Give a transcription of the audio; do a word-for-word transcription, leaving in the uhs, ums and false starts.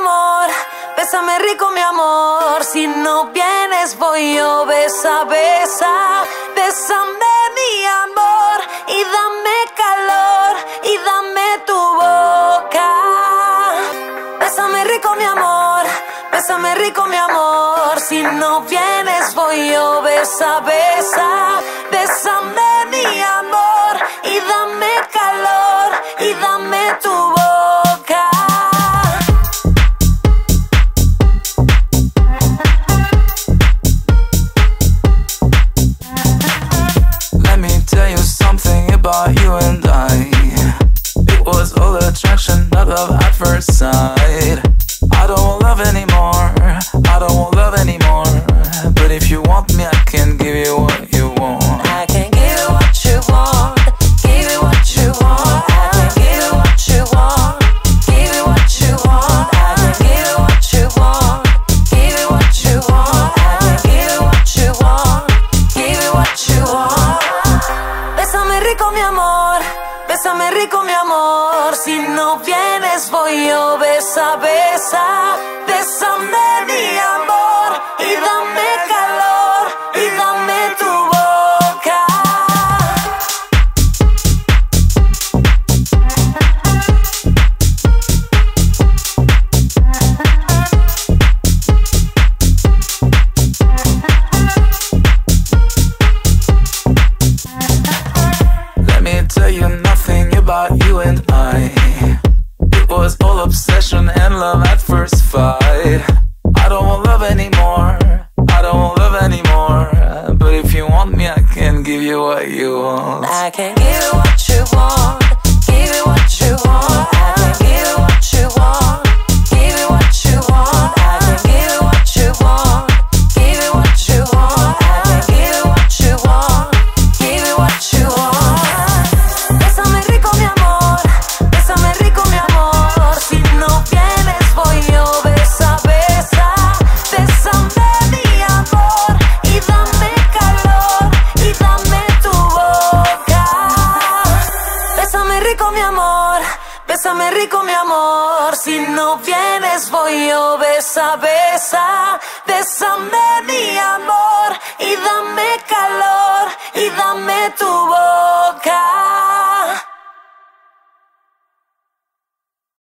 amor, bésame rico, mi amor. Si no vienes voy yo, besa, besa, bésame, mi amor, y dame calor, y dame tu boca. Bésame rico, mi amor, bésame rico, mi amor. Si no vienes voy yo, besa, besa, bésame, mi amor, y dame calor, y dame tu boca. Let me tell you something about you and I. It was all attraction, not love at first sight. I don't love anymore, I don't love anymore. But if you want me, I can give you what you want. I can give you what you want. Bésame rico, mi amor, si no vienes voy yo, besa, besa, bésame, mi amor, y dame calor, y dame tu boca. Let me tell you about you and I. It was all obsession and love at first fight. I don't want love anymore, I don't want love anymore. But if you want me, I can give you what you want. I can give you what you want, give you what you want. I can give you what you want, give you what you want. I can give you what you want, give you what you want. I can give you what you want, give you what you want. Bésame rico, mi amor, si no vienes voy yo, besa, besa.